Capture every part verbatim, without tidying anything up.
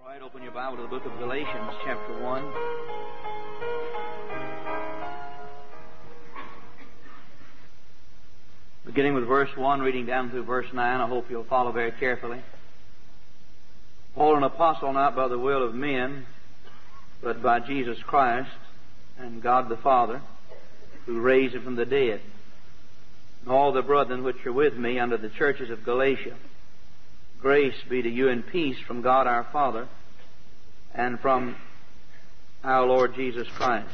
All right, open your Bible to the book of Galatians, chapter one. Beginning with verse one, reading down through verse nine, I hope you'll follow very carefully. Paul, an apostle, not by the will of men, but by Jesus Christ and God the Father, who raised him from the dead, and all the brethren which are with me under the churches of Galatia, grace be to you and peace from God our Father and from our Lord Jesus Christ,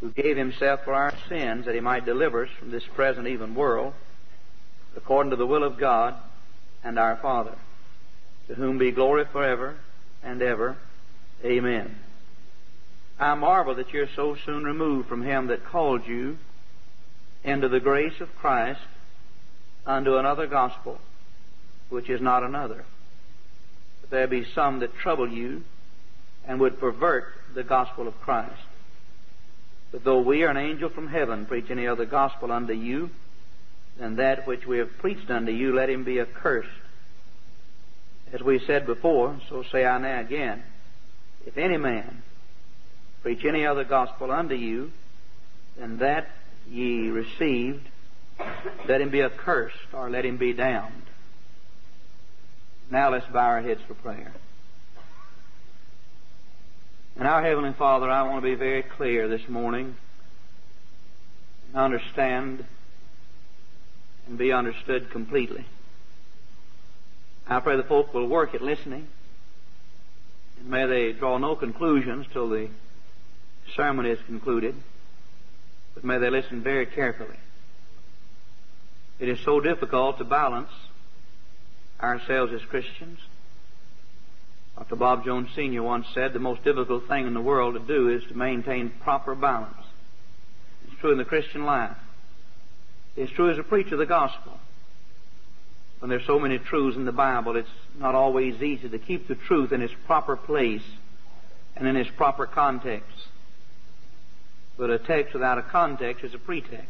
who gave himself for our sins that he might deliver us from this present evil world, according to the will of God and our Father, to whom be glory forever and ever. Amen. I marvel that you're so soon removed from him that called you into the grace of Christ unto another gospel, which is not another. But there be some that trouble you and would pervert the gospel of Christ. But though we or an angel from heaven preach any other gospel unto you than that which we have preached unto you, let him be accursed. As we said before, so say I now again, if any man preach any other gospel unto you than that ye received, let him be accursed, or let him be damned. Now let's bow our heads for prayer. And our Heavenly Father, I want to be very clear this morning, and understand and be understood completely. I pray the folk will work at listening, and may they draw no conclusions till the sermon is concluded, but may they listen very carefully. It is so difficult to balance ourselves as Christians. Doctor Bob Jones Senior once said the most difficult thing in the world to do is to maintain proper balance. It's true in the Christian life. It's true as a preacher of the gospel. When there's so many truths in the Bible, it's not always easy to keep the truth in its proper place and in its proper context. But a text without a context is a pretext.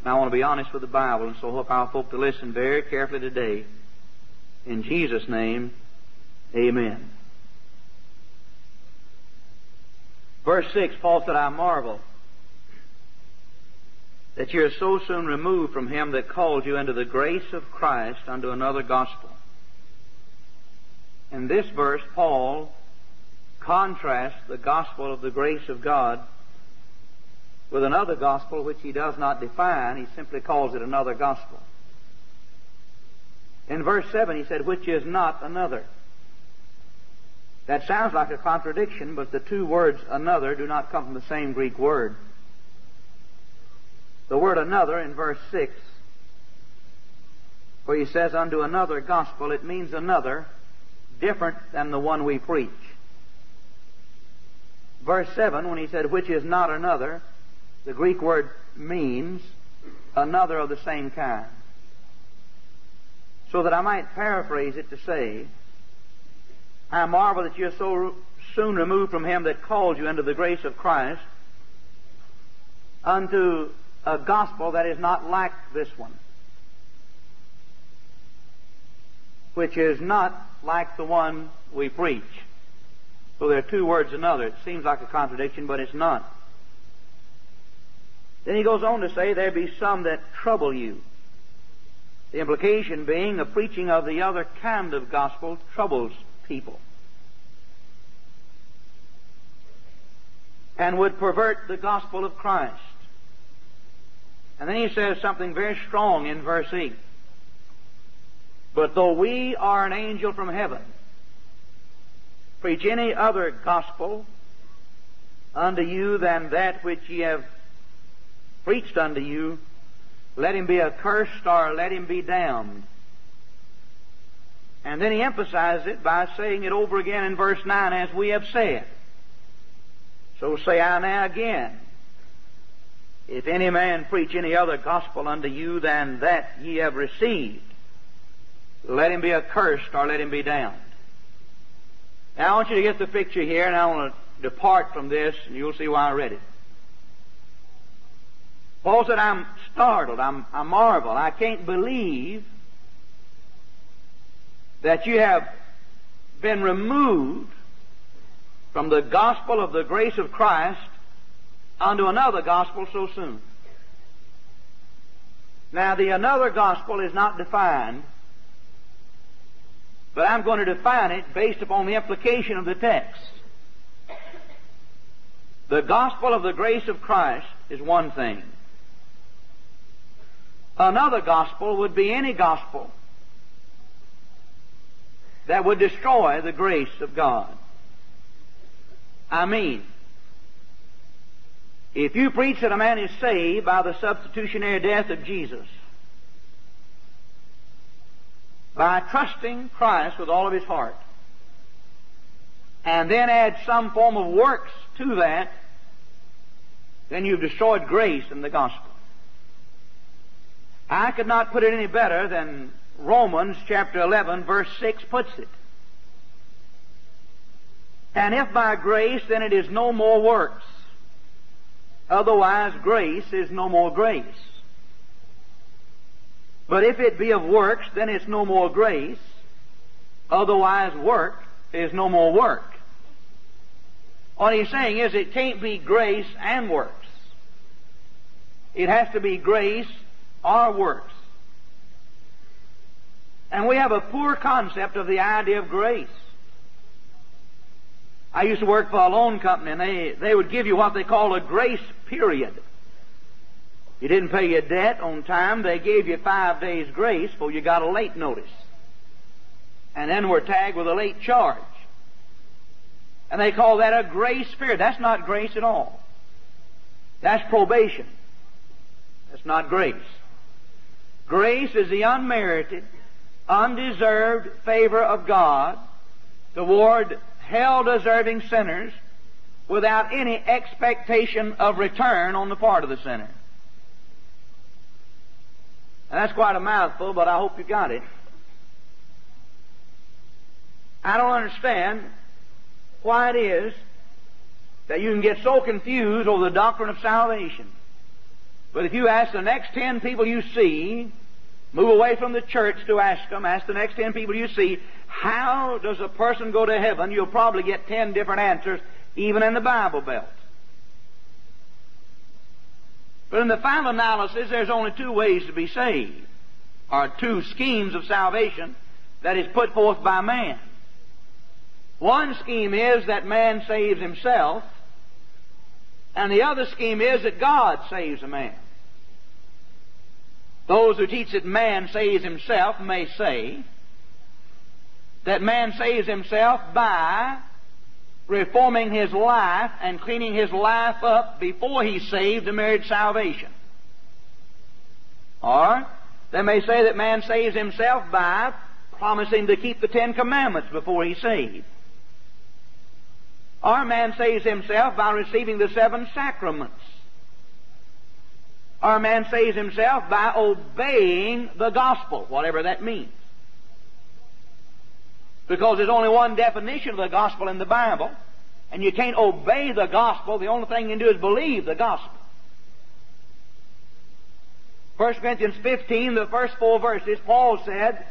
And I want to be honest with the Bible, and so I hope our folk to listen very carefully today. In Jesus' name, amen. Verse six, Paul said, I marvel that you are so soon removed from him that called you into the grace of Christ unto another gospel. In this verse, Paul contrasts the gospel of the grace of God with another gospel which he does not define. He simply calls it another gospel. In verse seven, he said, which is not another. That sounds like a contradiction, but the two words another do not come from the same Greek word. The word another in verse six, where he says, unto another gospel, it means another, different than the one we preach. Verse seven, when he said, which is not another, the Greek word means another of the same kind. So that I might paraphrase it to say, I marvel that you are so soon removed from him that called you into the grace of Christ unto a gospel that is not like this one, which is not like the one we preach. So there are two words another. It seems like a contradiction, but it's not. Then he goes on to say, there be some that trouble you. The implication being the preaching of the other kind of gospel troubles people and would pervert the gospel of Christ. And then he says something very strong in verse eight. But though we are an angel from heaven, preach any other gospel unto you than that which ye have preached unto you, let him be accursed, or let him be damned. And then he emphasizes it by saying it over again in verse nine, as we have said. So say I now again, if any man preach any other gospel unto you than that ye have received, let him be accursed, or let him be damned. Now I want you to get the picture here, and I want to depart from this, and you'll see why I read it. Paul said, I'm startled, I'm, I marvel, I can't believe that you have been removed from the gospel of the grace of Christ unto another gospel so soon. Now, the another gospel is not defined, but I'm going to define it based upon the implication of the text. The gospel of the grace of Christ is one thing. Another gospel would be any gospel that would destroy the grace of God. I mean, if you preach that a man is saved by the substitutionary death of Jesus, by trusting Christ with all of his heart, and then add some form of works to that, then you've destroyed grace in the gospel. I could not put it any better than Romans chapter eleven verse six puts it. And if by grace, then it is no more works. Otherwise, grace is no more grace. But if it be of works, then it's no more grace. Otherwise, work is no more work. What he's saying is it can't be grace and works. It has to be grace or works. And we have a poor concept of the idea of grace. I used to work for a loan company, and they, they would give you what they call a grace period. You didn't pay your debt on time, they gave you five days grace before you got a late notice. And then were tagged with a late charge. And they call that a grace period. That's not grace at all. That's probation. That's not grace. Grace is the unmerited, undeserved favor of God toward hell-deserving sinners without any expectation of return on the part of the sinner. And that's quite a mouthful, but I hope you got it. I don't understand why it is that you can get so confused over the doctrine of salvation. But if you ask the next ten people you see, move away from the church to ask them, ask the next ten people you see, how does a person go to heaven? You'll probably get ten different answers, even in the Bible Belt. But in the final analysis, there's only two ways to be saved, or two schemes of salvation that is put forth by man. One scheme is that man saves himself, and the other scheme is that God saves a man. Those who teach that man saves himself may say that man saves himself by reforming his life and cleaning his life up before he's saved to merit salvation. Or they may say that man saves himself by promising to keep the Ten Commandments before he's saved. Or man saves himself by receiving the seven sacraments. Or man saves himself by obeying the gospel, whatever that means. Because there's only one definition of the gospel in the Bible, and you can't obey the gospel. The only thing you can do is believe the gospel. First Corinthians fifteen, the first four verses, Paul said,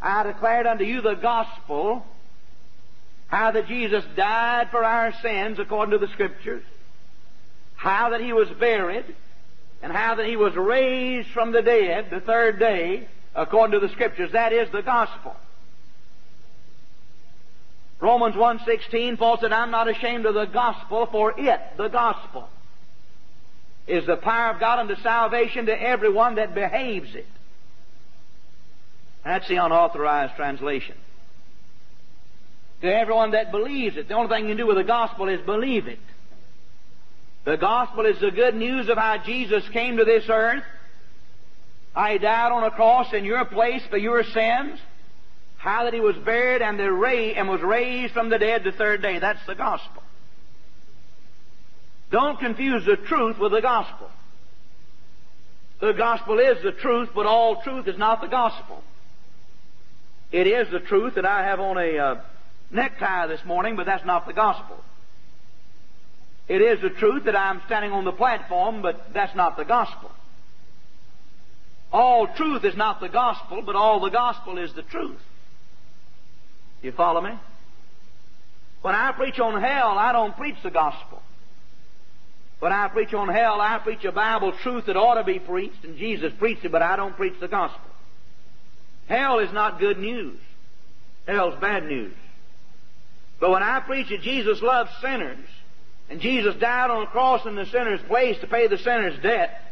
I declared unto you the gospel, how that Jesus died for our sins according to the Scriptures, how that He was buried, and how that He was raised from the dead the third day according to the Scriptures. That is the gospel. Romans one sixteen, Paul said, I'm not ashamed of the gospel, for it, the gospel, is the power of God unto salvation to everyone that behaves it. That's the unauthorized translation. To everyone that believes it. The only thing you can do with the gospel is believe it. The gospel is the good news of how Jesus came to this earth. How He died on a cross in your place for your sins. How that He was buried and, the ra- and was raised from the dead the third day. That's the gospel. Don't confuse the truth with the gospel. The gospel is the truth, but all truth is not the gospel. It is the truth that I have on a uh, necktie this morning, but that's not the gospel. It is the truth that I'm standing on the platform, but that's not the gospel. All truth is not the gospel, but all the gospel is the truth. You follow me? When I preach on hell, I don't preach the gospel. When I preach on hell, I preach a Bible truth that ought to be preached, and Jesus preached it, but I don't preach the gospel. Hell is not good news. Hell's bad news. But when I preach that Jesus loves sinners, and Jesus died on the cross in the sinner's place to pay the sinner's debt,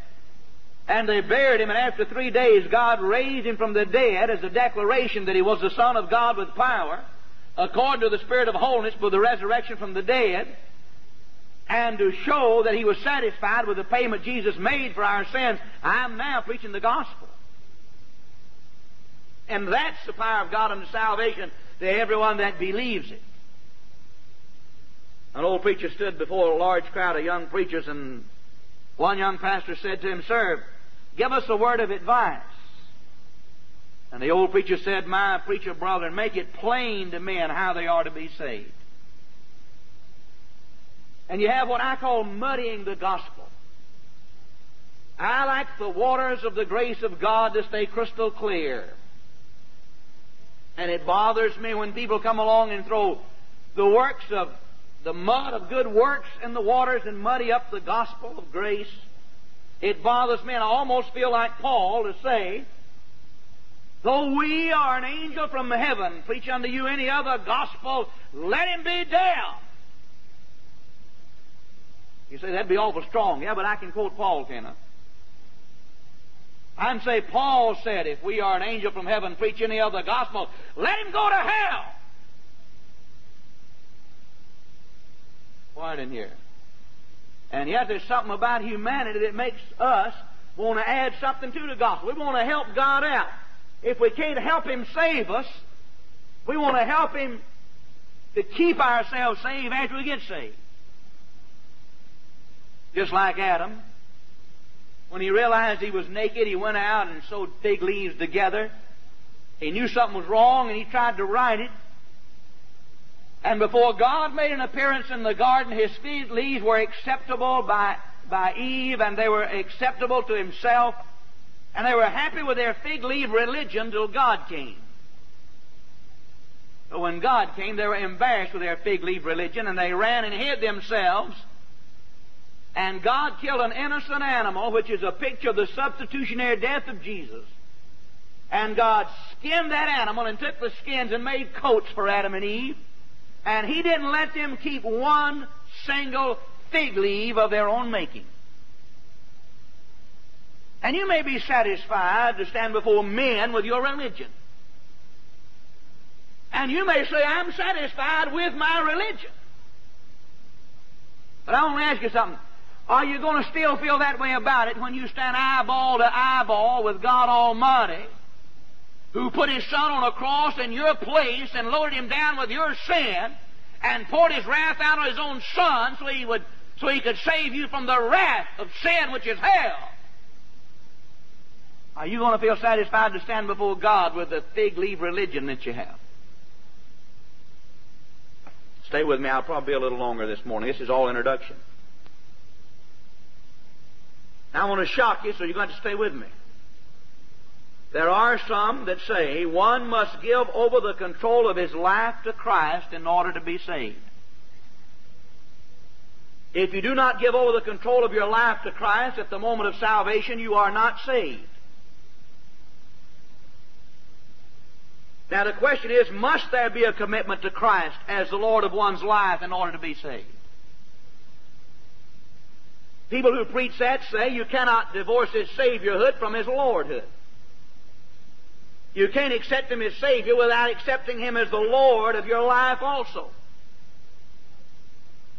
and they buried him, and after three days God raised him from the dead as a declaration that he was the Son of God with power, according to the Spirit of holiness, for the resurrection from the dead, and to show that he was satisfied with the payment Jesus made for our sins, I'm now preaching the gospel. And that's the power of God unto salvation to everyone that believes it. An old preacher stood before a large crowd of young preachers, and one young pastor said to him, "Sir, give us a word of advice." And the old preacher said, "My preacher brother, make it plain to men how they are to be saved." And you have what I call muddying the gospel. I like the waters of the grace of God to stay crystal clear. And it bothers me when people come along and throw the works of the mud of good works in the waters and muddy up the gospel of grace. It bothers me, and I almost feel like Paul to say, "Though we are an angel from heaven, preach unto you any other gospel, let him be damned." You say, "That'd be awful strong." Yeah, but I can quote Paul, can I? I can say, Paul said, "If we are an angel from heaven, preach any other gospel, let him go to hell." Quiet in here. And yet there's something about humanity that makes us want to add something to the gospel. We want to help God out. If we can't help Him save us, we want to help Him to keep ourselves saved after we get saved. Just like Adam, when he realized he was naked, he went out and sewed fig leaves together. He knew something was wrong, and he tried to right it. And before God made an appearance in the garden, his fig leaves were acceptable by, by Eve, and they were acceptable to himself. And they were happy with their fig leaf religion till God came. But when God came, they were embarrassed with their fig leaf religion, and they ran and hid themselves. And God killed an innocent animal, which is a picture of the substitutionary death of Jesus. And God skinned that animal and took the skins and made coats for Adam and Eve. And He didn't let them keep one single fig leaf of their own making. And you may be satisfied to stand before men with your religion. And you may say, "I'm satisfied with my religion." But I want to ask you something. Are you going to still feel that way about it when you stand eyeball to eyeball with God Almighty, who put His Son on a cross in your place and loaded Him down with your sin and poured His wrath out on His own Son so He would, so He could save you from the wrath of sin, which is hell? Are you going to feel satisfied to stand before God with the fig leaf religion that you have? Stay with me. I'll probably be a little longer this morning. This is all introduction. Now, I want to shock you, so you're going to stay with me. There are some that say one must give over the control of his life to Christ in order to be saved. If you do not give over the control of your life to Christ at the moment of salvation, you are not saved. Now the question is, must there be a commitment to Christ as the Lord of one's life in order to be saved? People who preach that say you cannot divorce his Saviorhood from his Lordhood. You can't accept Him as Savior without accepting Him as the Lord of your life also.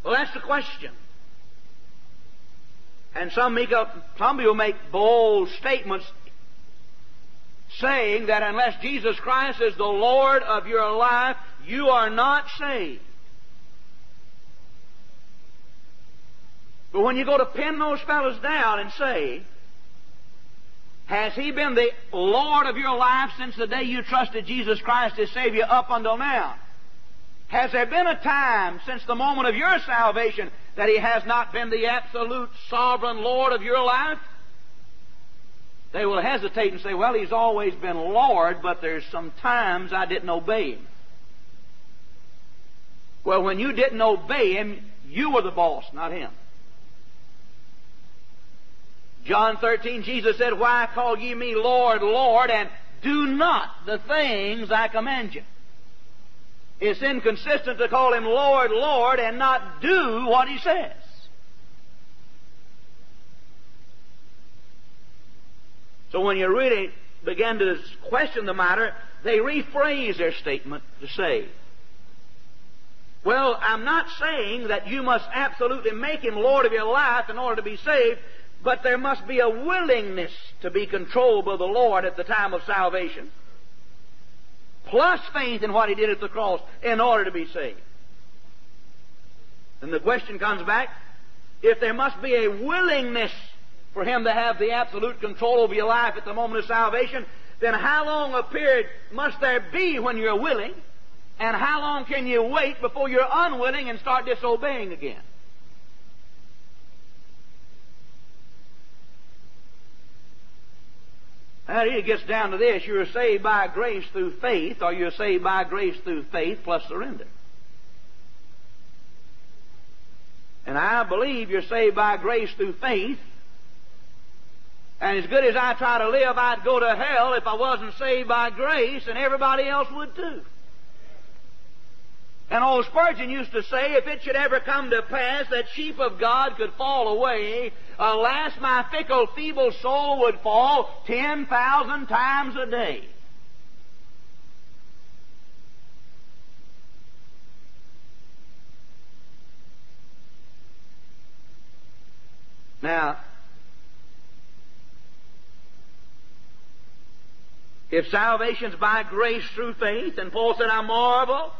Well, that's the question. And some, make up, some people make bold statements saying that unless Jesus Christ is the Lord of your life, you are not saved. But when you go to pin those fellows down and say, has He been the Lord of your life since the day you trusted Jesus Christ as Savior up until now? Has there been a time since the moment of your salvation that He has not been the absolute sovereign Lord of your life? They will hesitate and say, "Well, He's always been Lord, but there's some times I didn't obey Him." Well, when you didn't obey Him, you were the boss, not Him. John thirteen, Jesus said, "Why call ye me Lord, Lord, and do not the things I command you?" It's inconsistent to call Him Lord, Lord, and not do what He says. So when you really begin to question the matter, they rephrase their statement to say, well, I'm not saying that you must absolutely make Him Lord of your life in order to be saved, but there must be a willingness to be controlled by the Lord at the time of salvation, plus faith in what He did at the cross in order to be saved. And the question comes back, if there must be a willingness for Him to have the absolute control over your life at the moment of salvation, then how long a period must there be when you're willing, and how long can you wait before you're unwilling and start disobeying again? And it gets down to this, you're saved by grace through faith, or you're saved by grace through faith plus surrender. And I believe you're saved by grace through faith, and as good as I try to live, I'd go to hell if I wasn't saved by grace, and everybody else would too. And old Spurgeon used to say, if it should ever come to pass that sheep of God could fall away, alas, my fickle, feeble soul would fall ten thousand times a day. Now, if salvation's by grace through faith, and Paul said, I marvel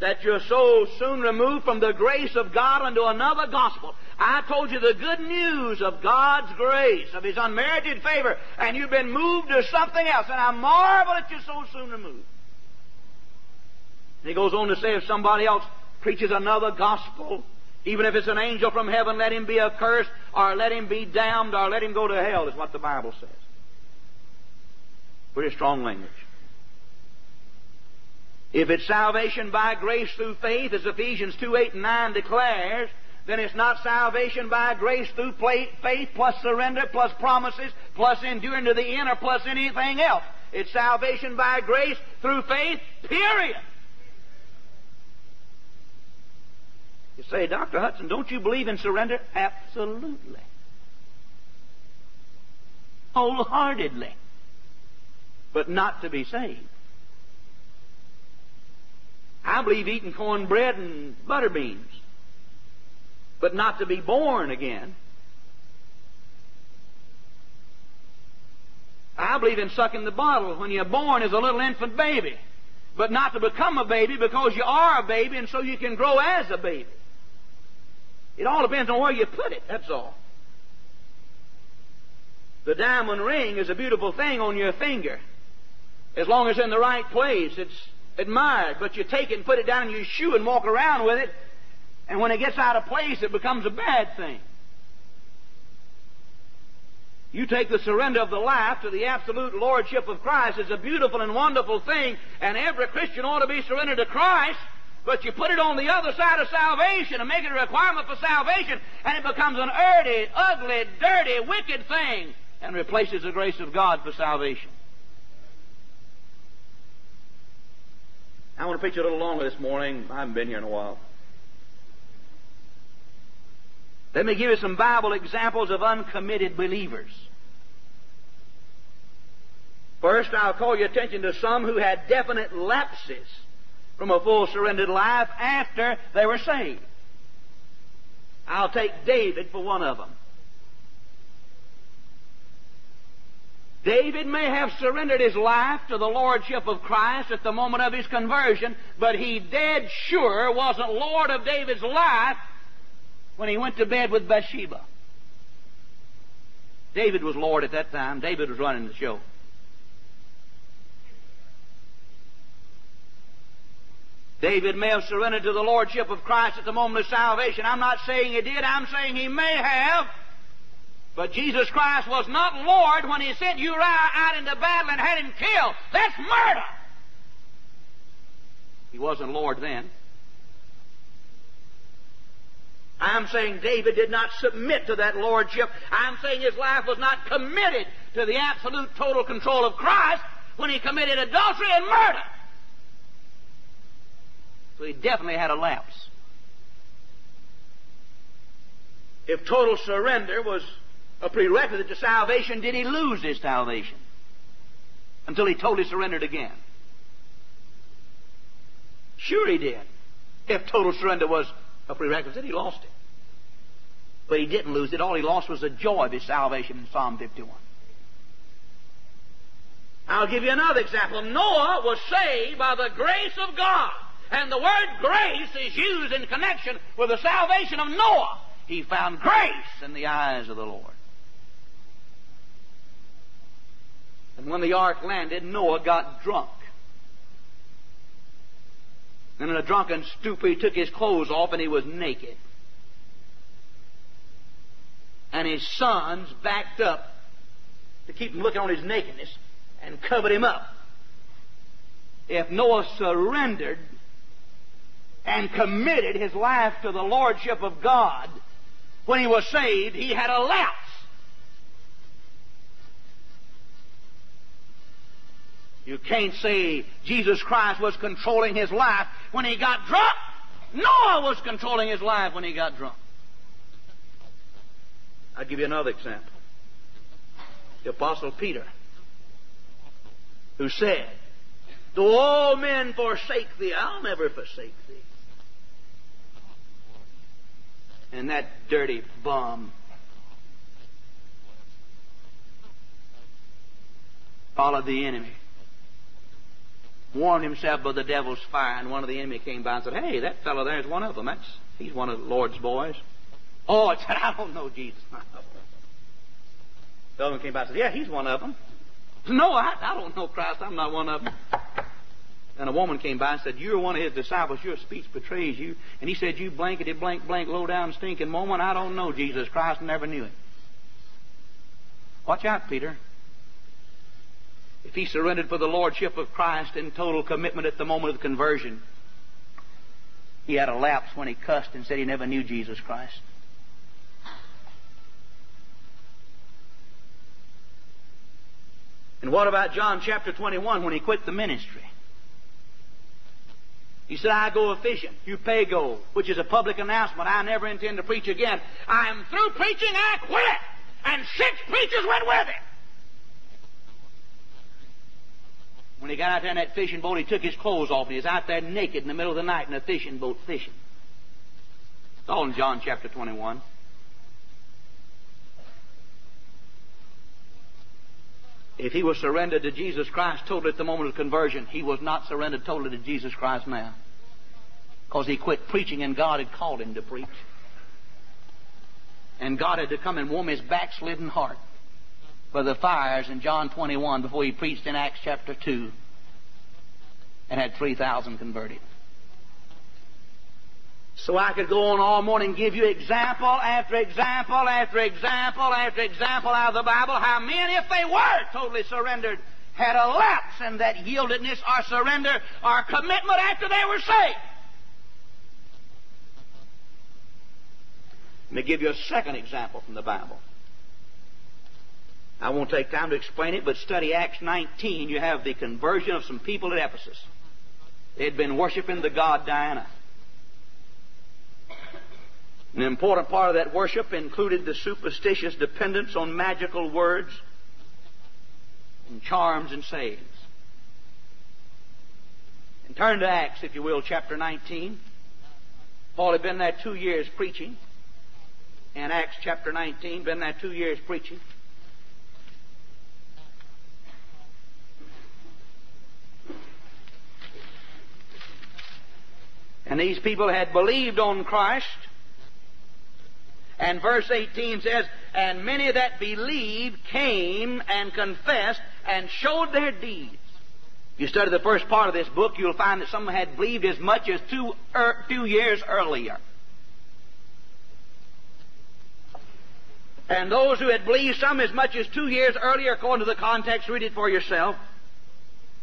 that you're so soon removed from the grace of God unto another gospel. I told you the good news of God's grace, of His unmerited favor, and you've been moved to something else, and I marvel that you're so soon removed. And he goes on to say, if somebody else preaches another gospel, even if it's an angel from heaven, let him be accursed, or let him be damned, or let him go to hell, is what the Bible says. Pretty strong language. If it's salvation by grace through faith, as Ephesians two, eight, and nine declares, then it's not salvation by grace through faith plus surrender plus promises plus enduring to the end or plus anything else. It's salvation by grace through faith, period. You say, Doctor Hudson, don't you believe in surrender? Absolutely. Wholeheartedly. But not to be saved. I believe eating cornbread and butter beans, but not to be born again. I believe in sucking the bottle when you're born as a little infant baby, but not to become a baby, because you are a baby and so you can grow as a baby. It all depends on where you put it, that's all. The diamond ring is a beautiful thing on your finger. As long as it's in the right place, it's admired, but you take it and put it down in your shoe and walk around with it, and when it gets out of place, it becomes a bad thing. You take the surrender of the life to the absolute lordship of Christ. It's a beautiful and wonderful thing, and every Christian ought to be surrendered to Christ, but you put it on the other side of salvation and make it a requirement for salvation, and it becomes an dirty, ugly, dirty, wicked thing, and replaces the grace of God for salvation. I want to preach a little longer this morning. I haven't been here in a while. Let me give you some Bible examples of uncommitted believers. First, I'll call your attention to some who had definite lapses from a full surrendered life after they were saved. I'll take David for one of them. David may have surrendered his life to the lordship of Christ at the moment of his conversion, but he dead sure wasn't Lord of David's life when he went to bed with Bathsheba. David was Lord at that time. David was running the show. David may have surrendered to the lordship of Christ at the moment of salvation. I'm not saying he did. I'm saying he may have. But Jesus Christ was not Lord when He sent Uriah out into battle and had him killed. That's murder! He wasn't Lord then. I'm saying David did not submit to that lordship. I'm saying his life was not committed to the absolute total control of Christ when he committed adultery and murder. So he definitely had a lapse. If total surrender was a prerequisite to salvation, did he lose his salvation until he totally surrendered again? Sure he did. If total surrender was a prerequisite, he lost it. But he didn't lose it. All he lost was the joy of his salvation in Psalm fifty-one. I'll give you another example. Noah was saved by the grace of God. And the word grace is used in connection with the salvation of Noah. He found grace in the eyes of the Lord. And when the ark landed, Noah got drunk. And in a drunken stupor, he took his clothes off and he was naked. And his sons backed up to keep him looking on his nakedness and covered him up. If Noah surrendered and committed his life to the lordship of God, when he was saved, he had a lapse. You can't say Jesus Christ was controlling his life when he got drunk. Noah was controlling his life when he got drunk. I'll give you another example. The Apostle Peter, who said, "Though all men forsake thee, I'll never forsake thee." And that dirty bum followed the enemy, warmed himself by the devil's fire, and one of the enemy came by and said, "Hey, that fellow there is one of them. That's, he's one of the Lord's boys." "Oh," it said, "I don't know Jesus." The other one came by and said, "Yeah, he's one of them." "No, I, I don't know Christ. I'm not one of them." And a woman came by and said, "You're one of his disciples. Your speech betrays you." And he said, "You blankety blank blank low-down stinking woman. I don't know Jesus Christ and never knew him." Watch out, Peter. If he surrendered for the lordship of Christ in total commitment at the moment of conversion, he had a lapse when he cussed and said he never knew Jesus Christ. And what about John chapter twenty-one when he quit the ministry? He said, "I go a fishing, you pay go," which is a public announcement. "I never intend to preach again. I'm through preaching, I quit." And six preachers went with him. When he got out there in that fishing boat, he took his clothes off and he was out there naked in the middle of the night in a fishing boat fishing. It's all in John chapter twenty-one. If he was surrendered to Jesus Christ totally at the moment of conversion, he was not surrendered totally to Jesus Christ now, because he quit preaching and God had called him to preach. And God had to come and warm his backslidden heart by the fires in John twenty-one before he preached in Acts chapter two and had three thousand converted. So I could go on all morning and give you example after example after example after example out of the Bible how men, if they were totally surrendered, had a lapse in that yieldedness or surrender or commitment after they were saved. Let me give you a second example from the Bible. I won't take time to explain it, but study Acts nineteen. You have the conversion of some people at Ephesus. They had been worshiping the god Diana. An important part of that worship included the superstitious dependence on magical words and charms and sayings. And turn to Acts, if you will, chapter nineteen. Paul had been there two years preaching. And Acts chapter nineteen, been there two years preaching. And these people had believed on Christ. And verse eighteen says, "And many that believed came and confessed and showed their deeds." You study the first part of this book, you'll find that some had believed as much as two, er, two years earlier. And those who had believed some as much as two years earlier, according to the context, read it for yourself.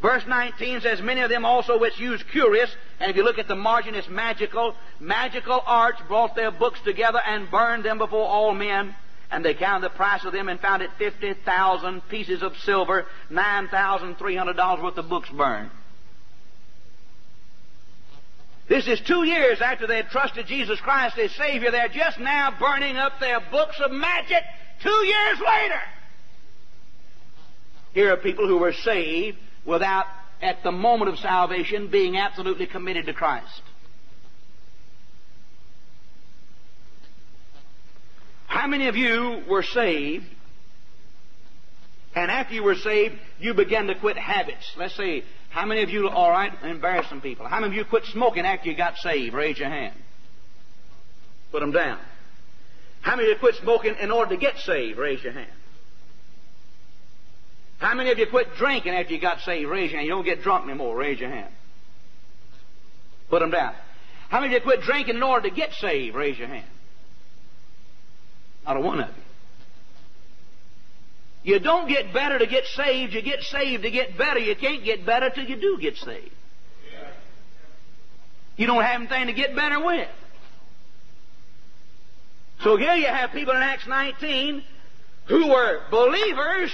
Verse nineteen says, many of them also which use curious, and if you look at the margin, it's magical. Magical arts brought their books together and burned them before all men. And they counted the price of them and found it fifty thousand pieces of silver, nine thousand three hundred dollars worth of books burned. This is two years after they had trusted Jesus Christ as Savior. They're just now burning up their books of magic two years later. Here are people who were saved without, at the moment of salvation, being absolutely committed to Christ. How many of you were saved, and after you were saved, you began to quit habits? Let's see. How many of you, all right, embarrass some people. How many of you quit smoking after you got saved? Raise your hand. Put them down. How many of you quit smoking in order to get saved? Raise your hand. How many of you quit drinking after you got saved? Raise your hand. You don't get drunk anymore. Raise your hand. Put them down. How many of you quit drinking in order to get saved? Raise your hand. Not a one of you. You don't get better to get saved. You get saved to get better. You can't get better till you do get saved. You don't have anything to get better with. So here you have people in Acts nineteen who were believers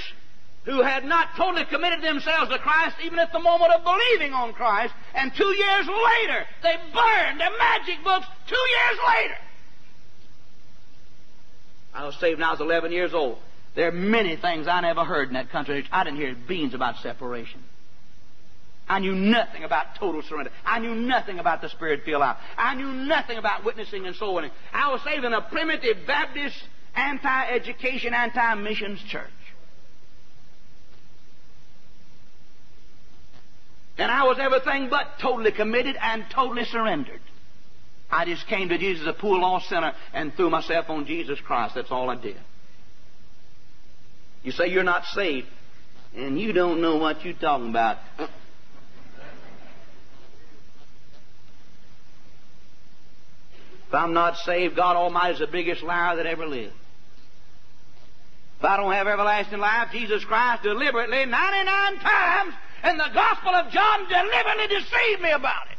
who had not totally committed themselves to Christ even at the moment of believing on Christ. And two years later, they burned their magic books two years later. I was saved when I was eleven years old. There are many things I never heard in that country. I didn't hear beans about separation. I knew nothing about total surrender. I knew nothing about the Spirit-filled life. I knew nothing about witnessing and soul winning. I was saved in a primitive Baptist, anti-education, anti-missions church. And I was everything but totally committed and totally surrendered. I just came to Jesus as a poor lost sinner and threw myself on Jesus Christ. That's all I did. You say you're not saved, and you don't know what you're talking about. If I'm not saved, God Almighty is the biggest liar that ever lived. If I don't have everlasting life, Jesus Christ deliberately, ninety-nine times, in the Gospel of John, deliberately deceived me about it.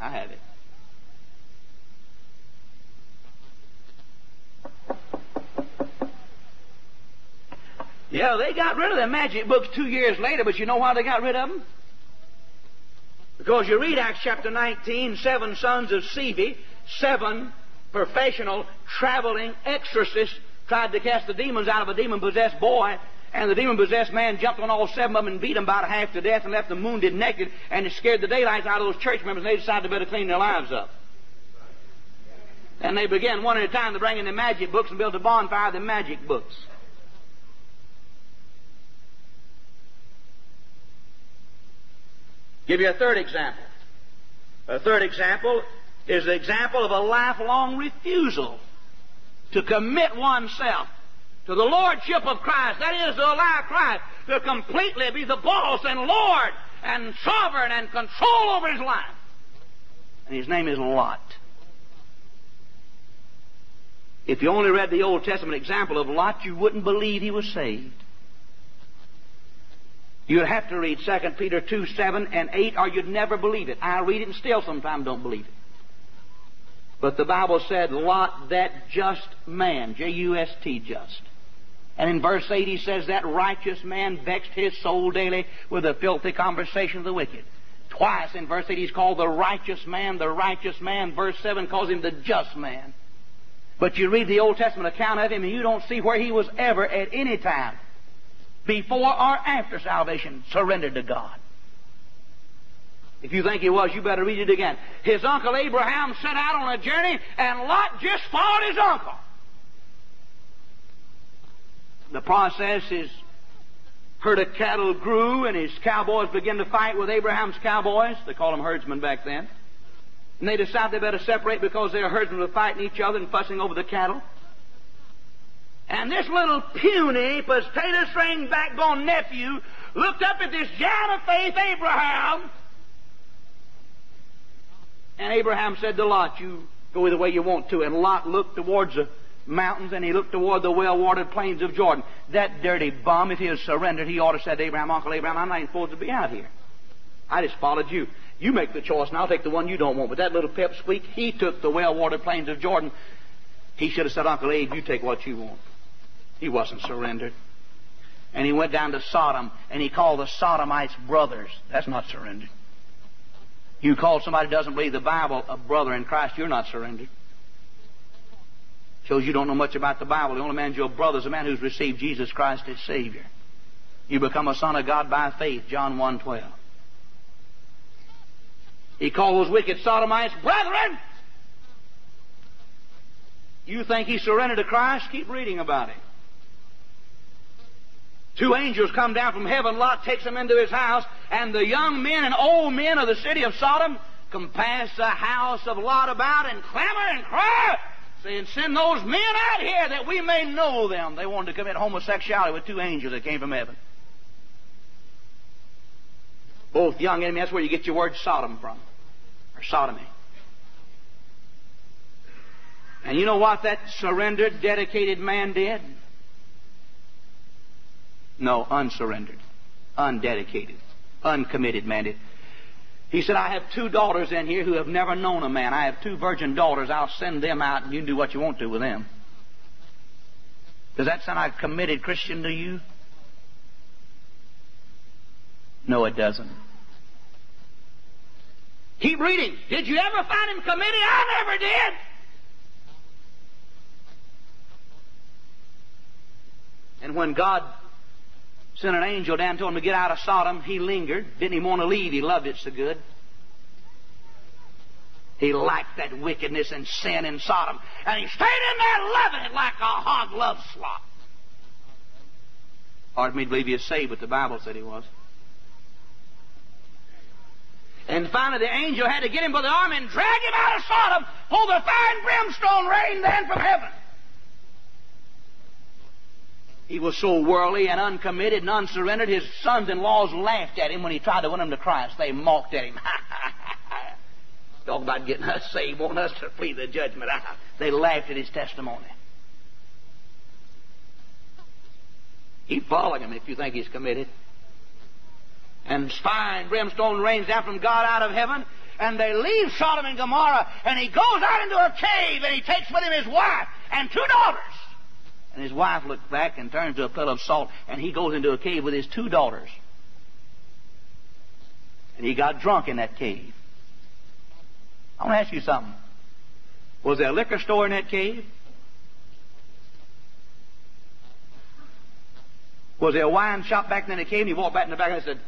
I have it. Yeah, they got rid of their magic books two years later, but you know why they got rid of them? Because you read Acts chapter nineteen, seven sons of Sceva, seven professional traveling exorcists tried to cast the demons out of a demon-possessed boy, and the demon-possessed man jumped on all seven of them and beat them about half to death and left them wounded naked, and it scared the daylights out of those church members, and they decided they better clean their lives up. And they began one at a time to bring in the magic books and build a bonfire of the magic books. Give you a third example. A third example is the example of a lifelong refusal to commit oneself to the Lordship of Christ, that is, to allow Christ to completely be the boss and Lord and sovereign and control over his life. And his name is Lot. If you only read the Old Testament example of Lot, you wouldn't believe he was saved. You'd have to read Second Peter two, seven and eight, or you'd never believe it. I read it and still sometimes don't believe it. But the Bible said, Lot, that just man, J U S T, just. And in verse eight he says, that righteous man vexed his soul daily with the filthy conversation of the wicked. Twice in verse eight he's called the righteous man, the righteous man. Verse seven calls him the just man. But you read the Old Testament account of him and you don't see where he was ever at any time, before or after salvation, surrendered to God. If you think he was, you better read it again. His uncle Abraham set out on a journey, and Lot just followed his uncle. The process is, herd of cattle grew, and his cowboys began to fight with Abraham's cowboys. They called them herdsmen back then. And they decided they better separate because their herdsmen were fighting each other and fussing over the cattle. And this little puny, potato-string backbone nephew looked up at this giant of faith, Abraham. And Abraham said to Lot, you go either way you want to. And Lot looked towards the mountains, and he looked toward the well-watered plains of Jordan. That dirty bum, if he had surrendered, he ought to have said to Abraham, Uncle Abraham, I'm not even supposed to be out here. I just followed you. You make the choice, and I'll take the one you don't want. But that little pipsqueak, he took the well-watered plains of Jordan. He should have said, Uncle Abe, you take what you want. He wasn't surrendered. And he went down to Sodom, and he called the Sodomites brothers. That's not surrendered. You call somebody who doesn't believe the Bible a brother in Christ, you're not surrendered. Shows you don't know much about the Bible. The only man you're a brother is a man who's received Jesus Christ as Savior. You become a son of God by faith, John one twelve. He called those wicked Sodomites brethren. You think he surrendered to Christ? Keep reading about it. Two angels come down from heaven. Lot takes them into his house, and the young men and old men of the city of Sodom compass the house of Lot about and clamor and cry, saying, send those men out here that we may know them. They wanted to commit homosexuality with two angels that came from heaven. Both young and men. That's where you get your word Sodom from, or sodomy. And you know what that surrendered, dedicated man did? No, unsurrendered, undedicated, uncommitted man did. He said, I have two daughters in here who have never known a man. I have two virgin daughters. I'll send them out, and you can do what you want to with them. Does that sound like a committed Christian to you? No, it doesn't. Keep reading. Did you ever find him committed? I never did. And when God sent an angel down and told him to get out of Sodom, he lingered. Didn't even want to leave. He loved it so good. He liked that wickedness and sin in Sodom. And he stayed in there loving it like a hog loves slop. Hard for me to believe he was saved, but the Bible said he was. And finally the angel had to get him by the arm and drag him out of Sodom for the fine brimstone rained down from heaven. He was so worldly and uncommitted and unsurrendered, his sons-in-laws laughed at him when he tried to win them to Christ. They mocked at him. Talk about getting us saved, wanting us to flee the judgment. They laughed at his testimony. Keep following him if you think he's committed. And fire and brimstone rains down from God out of heaven, and they leave Sodom and Gomorrah, and he goes out into a cave, and he takes with him his wife and two daughters. And his wife looks back and turns to a pillar of salt, and he goes into a cave with his two daughters. And he got drunk in that cave. I want to ask you something. Was there a liquor store in that cave? Was there a wine shop back in the cave? And he walked back in the back and said,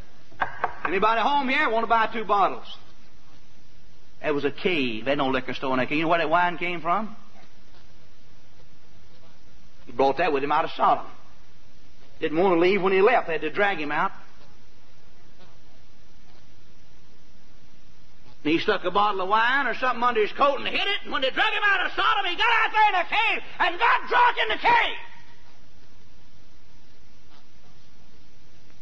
anybody home here want to buy two bottles? That was a cave. There was no liquor store in that cave. You know where that wine came from? He brought that with him out of Sodom. Didn't want to leave when he left. They had to drag him out. And he stuck a bottle of wine or something under his coat and hid it. And when they drug him out of Sodom, he got out there in a cave and got drunk in the cave.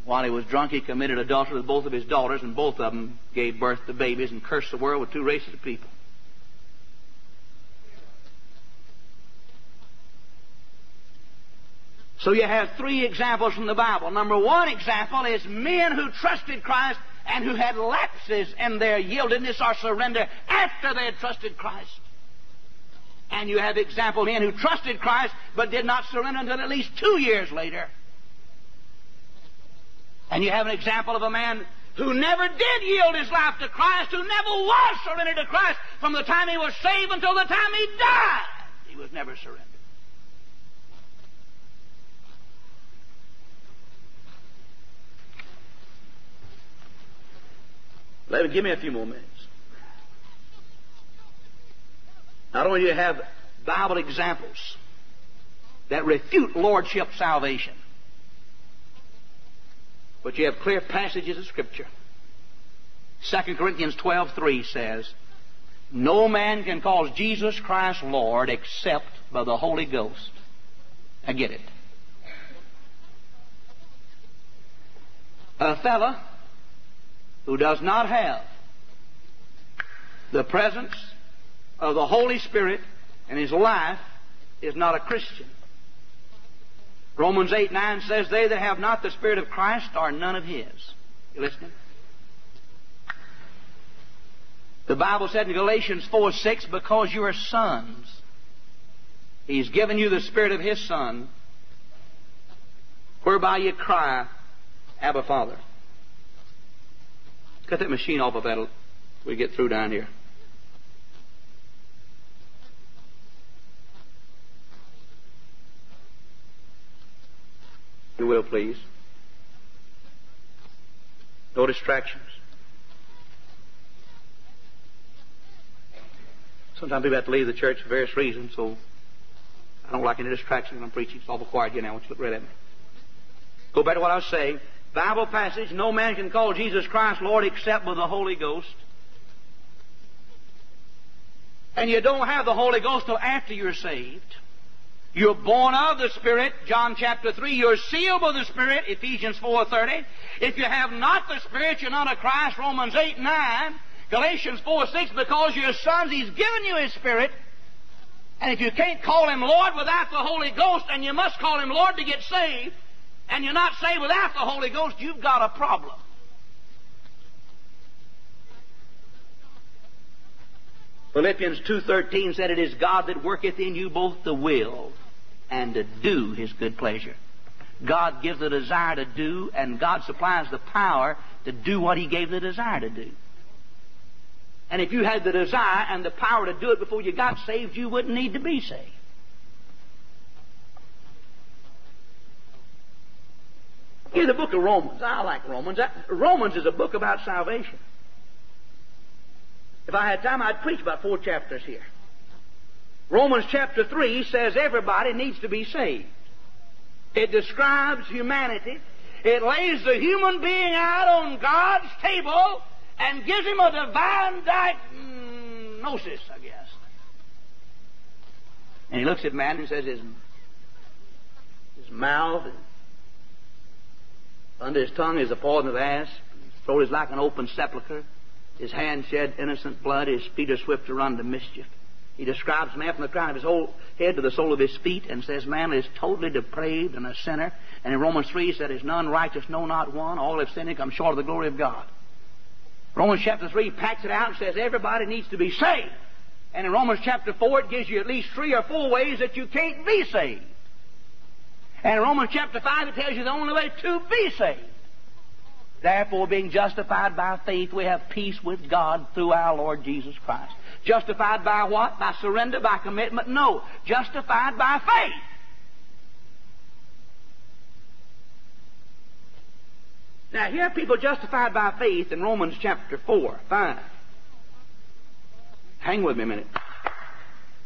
While he was drunk, he committed adultery with both of his daughters, and both of them gave birth to babies and cursed the world with two races of people. So you have three examples from the Bible. Number one example is men who trusted Christ and who had lapses in their yieldedness or surrender after they had trusted Christ. And you have example men who trusted Christ but did not surrender until at least two years later. And you have an example of a man who never did yield his life to Christ, who never was surrendered to Christ from the time he was saved until the time he died. He was never surrendered. Let me, give me a few more minutes. Not only do you have Bible examples that refute lordship salvation, but you have clear passages of Scripture. Second Corinthians twelve three says, no man can call Jesus Christ Lord except by the Holy Ghost. I get it. A fella who does not have the presence of the Holy Spirit in his life is not a Christian. Romans eight nine says, "They that have not the Spirit of Christ are none of His." You listening? The Bible said in Galatians four six, "Because you are sons, He's given you the Spirit of His Son, whereby you cry, Abba, Father." Cut that machine off of that. We get through down here. You will, please. No distractions. Sometimes people have to leave the church for various reasons, so I don't like any distractions when I'm preaching. It's awful quiet here now. I want you to look right at me. Go back to what I was saying. Bible passage, no man can call Jesus Christ Lord except with the Holy Ghost. And you don't have the Holy Ghost till after you're saved. You're born of the Spirit, John chapter three. You're sealed by the Spirit, Ephesians four thirty. If you have not the Spirit, you're not of Christ, Romans eight nine. Galatians four six, because you're sons, He's given you His Spirit. And if you can't call Him Lord without the Holy Ghost, and you must call Him Lord to get saved, and you're not saved without the Holy Ghost, you've got a problem. Philippians two thirteen said, "It is God that worketh in you both to will and to do His good pleasure." God gives the desire to do, and God supplies the power to do what He gave the desire to do. And if you had the desire and the power to do it before you got saved, you wouldn't need to be saved. Here's the book of Romans. I like Romans. Romans is a book about salvation. If I had time, I'd preach about four chapters here. Romans chapter three says everybody needs to be saved. It describes humanity. It lays the human being out on God's table and gives him a divine diagnosis, I guess. And He looks at man and says his, his mouth, and under his tongue is a poison of asp. His throat is like an open sepulchre. His hand shed innocent blood. His feet are swift to run to mischief. He describes man from the crown of his whole head to the sole of his feet and says man is totally depraved and a sinner. And in Romans three, he said, "There's none righteous, no, not one. All have sinned and come short of the glory of God." Romans chapter three packs it out and says everybody needs to be saved. And in Romans chapter four, it gives you at least three or four ways that you can't be saved. And in Romans chapter five, it tells you the only way to be saved. "Therefore, being justified by faith, we have peace with God through our Lord Jesus Christ." Justified by what? By surrender, by commitment? No. Justified by faith. Now, here are people justified by faith in Romans chapter four, five. Hang with me a minute.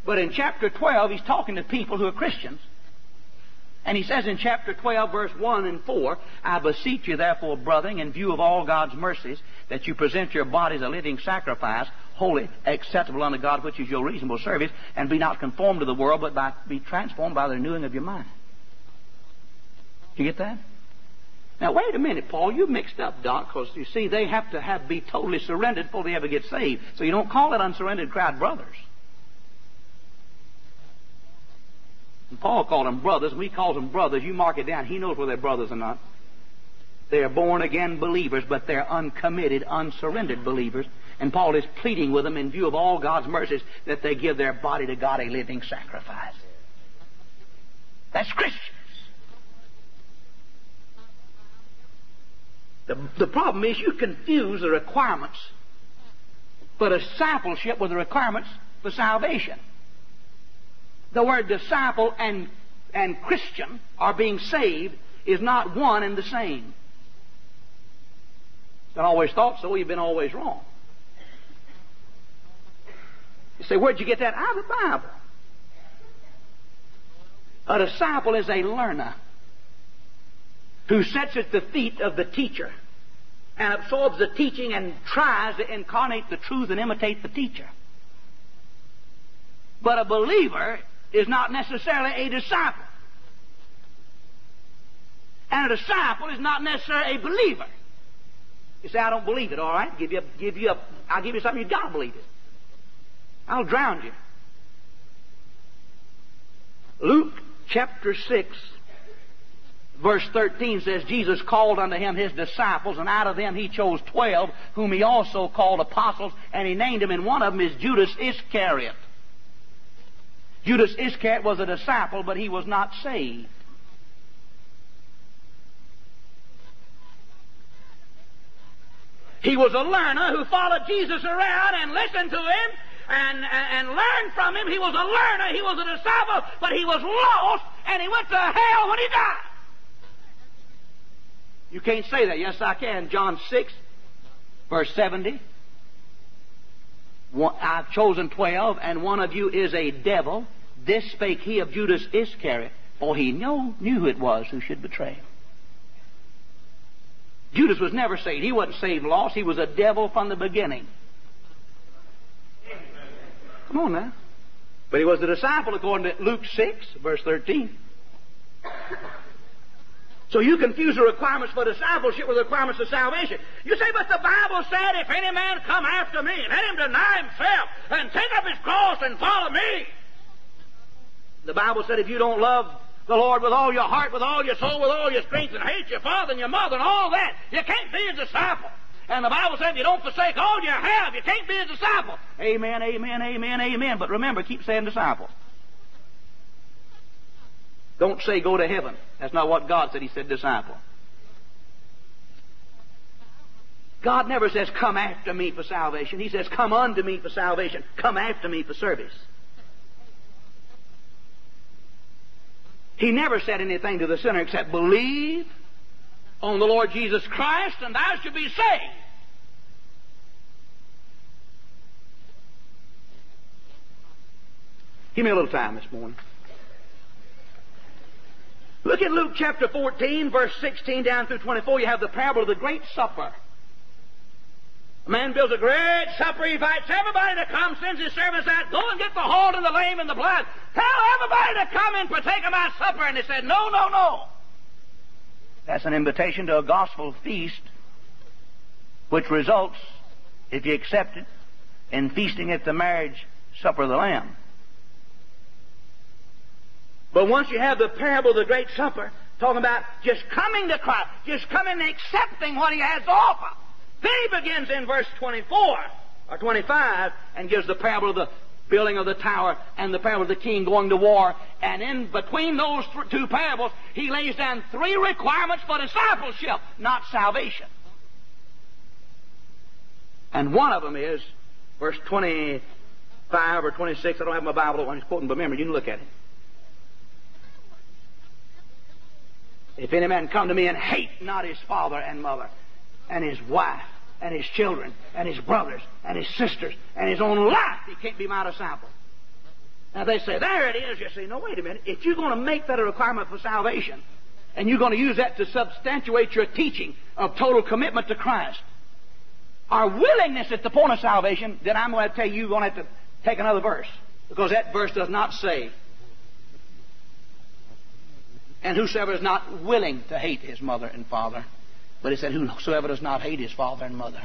But in chapter twelve, he's talking to people who are Christians. And he says in chapter twelve, verse one and four, "I beseech you, therefore, brethren, in view of all God's mercies, that you present your bodies a living sacrifice, holy, acceptable unto God, which is your reasonable service, and be not conformed to the world, but by, be transformed by the renewing of your mind." Do you get that? Now, wait a minute, Paul. You mixed up, Doc, because, you see, they have to have be totally surrendered before they ever get saved. So you don't call that unsurrendered crowd brothers. And Paul called them brothers. We call them brothers. You mark it down. He knows whether they're brothers or not. They are born-again believers, but they're uncommitted, unsurrendered believers. And Paul is pleading with them in view of all God's mercies that they give their body to God a living sacrifice. That's Christians. The, the problem is you confuse the requirements for discipleship with the requirements for salvation. The word disciple and, and Christian, or being saved, is not one and the same. I always thought so. You've been always wrong. You say, where'd you get that? Out of the Bible. A disciple is a learner who sits at the feet of the teacher and absorbs the teaching and tries to incarnate the truth and imitate the teacher. But a believer is not necessarily a disciple. And a disciple is not necessarily a believer. You say, "I don't believe it." All right, give you a, give you a, I'll give you something you've got to believe it. I'll drown you. Luke chapter six Verse thirteen says, Jesus called unto him his disciples, and out of them he chose twelve, whom he also called apostles, and he named them, and one of them is Judas Iscariot. Judas Iscariot was a disciple, but he was not saved. He was a learner who followed Jesus around and listened to him and, and, and learned from him. He was a learner, he was a disciple, but he was lost, and he went to hell when he died. You can't say that. Yes, I can. John six, verse seventy. One, I've chosen twelve, and one of you is a devil. This spake he of Judas Iscariot, for he knew, knew who it was who should betray him. Judas was never saved. He wasn't saved lost. He was a devil from the beginning. Come on now. But he was a disciple according to Luke six, verse thirteen. So you confuse the requirements for discipleship with the requirements of salvation. You say, but the Bible said, if any man come after me, let him deny himself and take up his cross and follow me. The Bible said, if you don't love the Lord with all your heart, with all your soul, with all your strength, and hate your father and your mother and all that, you can't be a disciple. And the Bible said, if you don't forsake all you have, you can't be a disciple. Amen, amen, amen, amen. But remember, keep saying disciple. Don't say go to heaven. That's not what God said. He said disciple. God never says come after me for salvation. He says come unto me for salvation. Come after me for service. He never said anything to the sinner except believe on the Lord Jesus Christ and thou shalt be saved. Give me a little time this morning. Look at Luke chapter fourteen, verse sixteen down through twenty-four. You have the parable of the great supper. A man builds a great supper. He invites everybody to come, sends his servants out, go and get the halt and the lame and the blind. Tell everybody to come and partake of my supper. And they said, no, no, no. That's an invitation to a gospel feast, which results, if you accept it, in feasting at the marriage supper of the Lamb. But once you have the parable of the Great Supper, talking about just coming to Christ, just coming and accepting what He has to offer, then He begins in verse twenty-four or twenty-five and gives the parable of the building of the tower and the parable of the king going to war. And in between those two parables, He lays down three requirements for discipleship, not salvation. And one of them is verse twenty-five or twenty-six. I don't have my Bible. I'm just quoting by memory. You can look at it. If any man come to me and hate not his father and mother and his wife and his children and his brothers and his sisters and his own life, he can't be my disciple. Now they say, there it is. You say, no, wait a minute. If you're going to make that a requirement for salvation and you're going to use that to substantiate your teaching of total commitment to Christ, our willingness at the point of salvation, then I'm going to tell you, you're going to have to take another verse, because that verse does not say, and whosoever is not willing to hate his mother and father. But he said, whosoever does not hate his father and mother.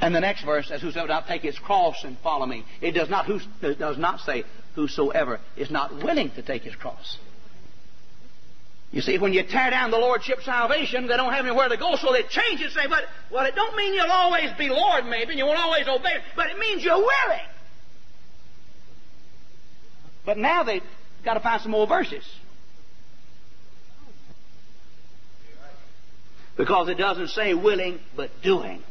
And the next verse says, whosoever does not take his cross and follow me. It does not, who, it does not say, whosoever is not willing to take his cross. You see, when you tear down the lordship salvation, they don't have anywhere to go, so they change it and say, but, well, it don't mean you'll always be Lord, maybe, and you won't always obey, but it means you're willing. But now they've got to find some more verses, because it doesn't say willing, but doing.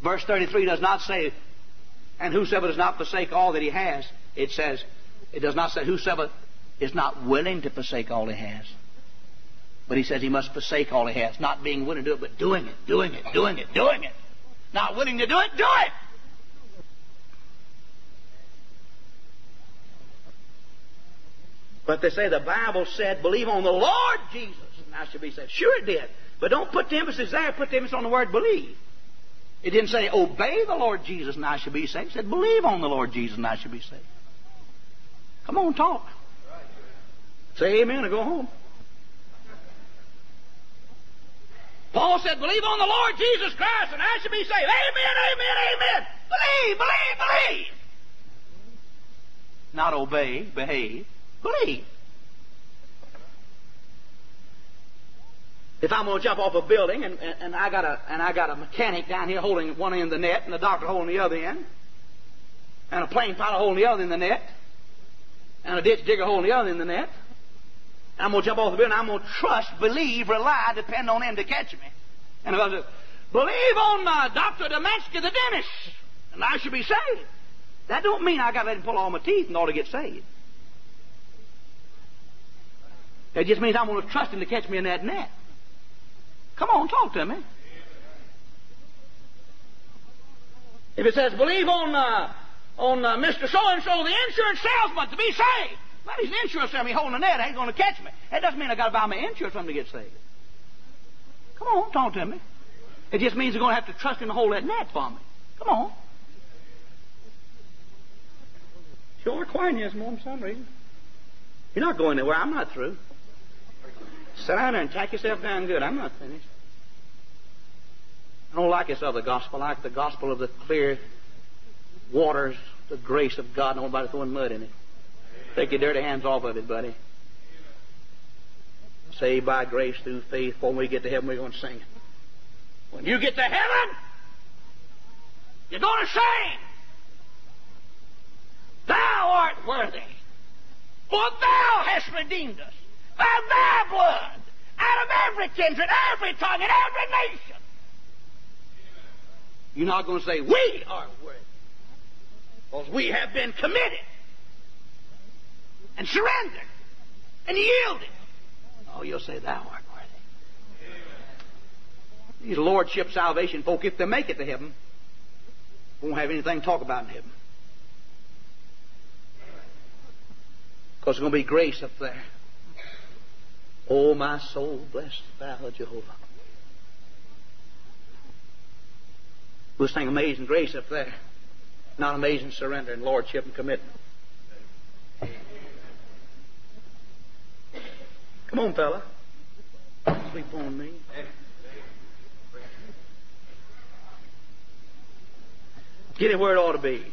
Verse thirty-three does not say, and whosoever does not forsake all that he has. It says, it does not say whosoever is not willing to forsake all he has. But he says he must forsake all he has. Not being willing to do it, but doing it, doing it, doing it, doing it. Not willing to do it, do it. But they say the Bible said, believe on the Lord Jesus, and I should be saved. Sure it did. But don't put the emphasis there. Put the emphasis on the word believe. It didn't say, obey the Lord Jesus, and I should be saved. It said, believe on the Lord Jesus, and I should be saved. Come on, talk. Say amen or go home. Paul said, believe on the Lord Jesus Christ, and I should be saved. Amen, amen, amen. Believe, believe, believe. not obey, behave, believe. If I'm going to jump off a building and, and, and I got a and I got a mechanic down here holding one end of the net and a doctor holding the other end and a plane pilot holding the other end of the net and a ditch digger holding the other end of the net, and I'm going to jump off the building, I'm going to trust, believe, rely, depend on him to catch me. And if I say, believe on my Doctor Damaski the dentist and I should be saved, that don't mean I got to let him pull all my teeth in order to get saved. That just means I'm going to trust him to catch me in that net. Come on, talk to me. If it says, believe on uh, on uh, Mister So-and-so, the insurance salesman, to be saved. Well, he's an insurance salesman. He's holding a net. He ain't going to catch me. That doesn't mean I've got to buy my insurance for him to get saved. Come on, talk to me. It just means you're going to have to trust him to hold that net for me. Come on. You're requiring this more for some reason. You're not going anywhere. I'm not through. Sit down there and tack yourself down good. I'm not finished. I don't like this other gospel. I like the gospel of the clear waters, the grace of God. Nobody throwing mud in it. Take your dirty hands off of it, buddy. Saved by grace through faith. When we get to heaven, we're going to sing it. When you get to heaven, you're going to sing, "Thou art worthy, for Thou hast redeemed us by Thy blood, out of every kindred, every tongue, and every nation." You're not going to say, "We are worthy," because we have been committed and surrendered and yielded. Oh, you'll say, "Thou art worthy." Amen. These lordship salvation folk, if they make it to heaven, won't have anything to talk about in heaven. Because there's going to be grace up there. "Oh, my soul, bless Thou, Jehovah." We'll sing amazing grace up there, not amazing surrender and lordship and commitment. Come on, fella. Sleep on me. Get it where it ought to be. You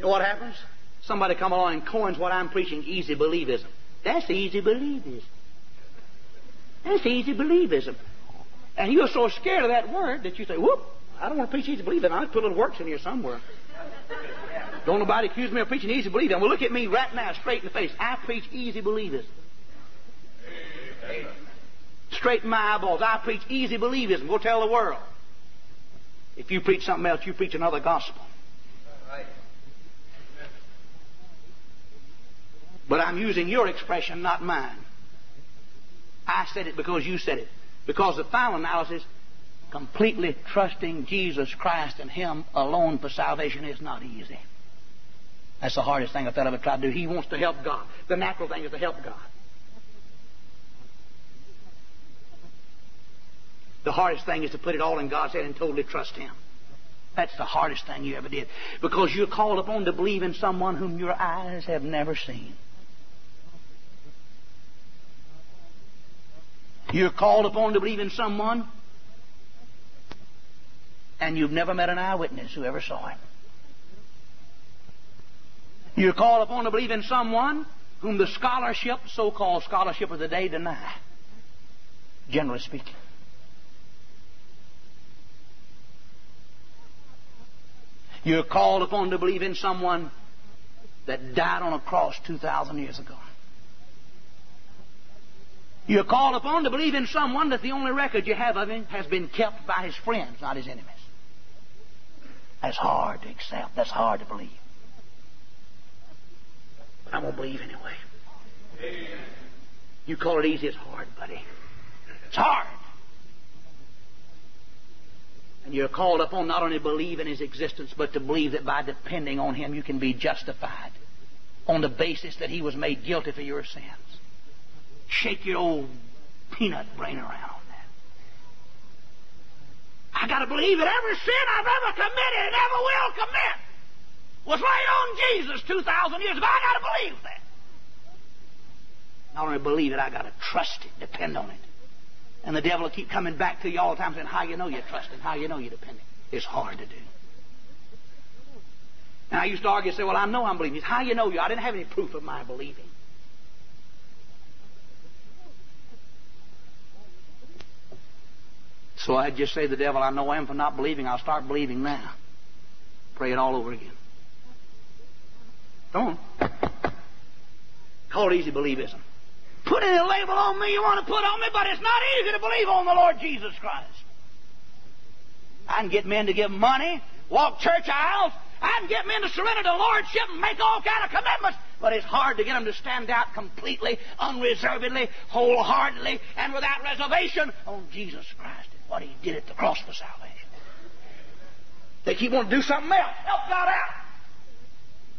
know what happens? Somebody come along and coins what I'm preaching, easy believism. That's easy believism. That's easy believism. And you're so scared of that word that you say, "Whoop, I don't want to preach easy believism. I'll put little works in here somewhere." Don't nobody accuse me of preaching easy believism. Well, look at me right now, straight in the face. I preach easy believism. Straight in my eyeballs. I preach easy believism. Go tell the world. If you preach something else, you preach another gospel. But I'm using your expression, not mine. I said it because you said it. Because the final analysis, completely trusting Jesus Christ and Him alone for salvation, is not easy. That's the hardest thing a fellow ever tried to do. He wants to help God. The natural thing is to help God. The hardest thing is to put it all in God's head and totally trust Him. That's the hardest thing you ever did. Because you're called upon to believe in someone whom your eyes have never seen. You're called upon to believe in someone, and you've never met an eyewitness who ever saw him. You're called upon to believe in someone whom the scholarship, so-called scholarship of the day, deny, generally speaking. You're called upon to believe in someone that died on a cross two thousand years ago. You're called upon to believe in someone that the only record you have of him has been kept by his friends, not his enemies. That's hard to accept. That's hard to believe. But I'm going to believe anyway. Amen. You call it easy, it's hard, buddy. It's hard. And you're called upon not only to believe in His existence, but to believe that by depending on Him you can be justified on the basis that He was made guilty for your sins. Shake your old peanut brain around on that. I got to believe that every sin I've ever committed and ever will commit was laid on Jesus two thousand years ago. I got to believe that. Not only believe it, I got to trust it, depend on it. And the devil will keep coming back to you all the time saying, "How you know you trust it? How you know you depend on it?" It's hard to do. I used to argue and say, well, I know I'm believing. He said, how do you know you? I didn't have any proof of my believing. So I'd just say to the devil, I know I am for not believing. I'll start believing now. Pray it all over again. Don't. Call it easy believism. Put any label on me you want to put on me, but it's not easy to believe on the Lord Jesus Christ. I can get men to give money, walk church aisles. I can get men to surrender to lordship and make all kind of commitments. But it's hard to get them to stand out completely, unreservedly, wholeheartedly, and without reservation on Jesus Christ and what He did at the cross for salvation. They keep wanting to do something else. Help God out.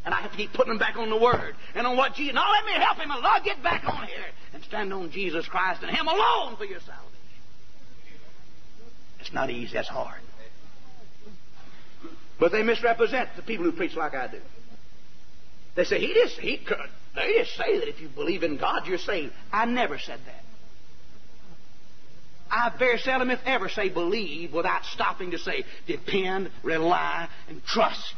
And I have to keep putting them back on the Word and on what Jesus... Now let me help Him and Lord, get back on here and stand on Jesus Christ and Him alone for your salvation. It's not easy. That's hard. But they misrepresent the people who preach like I do. They say, he just, he could. They just say that if you believe in God, you're saved. I never said that. I very seldom, if ever, say believe without stopping to say depend, rely, and trust.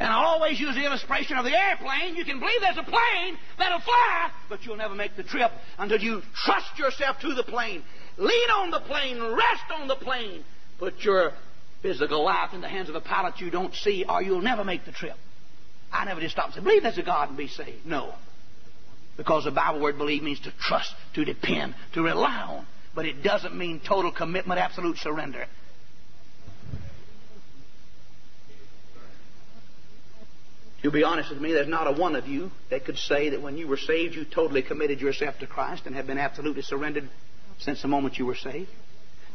And I always use the illustration of the airplane. You can believe there's a plane that'll fly, but you'll never make the trip until you trust yourself to the plane. Lean on the plane. Rest on the plane. Put your physical life in the hands of a pilot you don't see, or you'll never make the trip. I never just stop and say, believe there's a God and be saved. No. Because the Bible word believe means to trust, to depend, to rely on. But it doesn't mean total commitment, absolute surrender. You'll be honest with me, there's not a one of you that could say that when you were saved, you totally committed yourself to Christ and have been absolutely surrendered since the moment you were saved.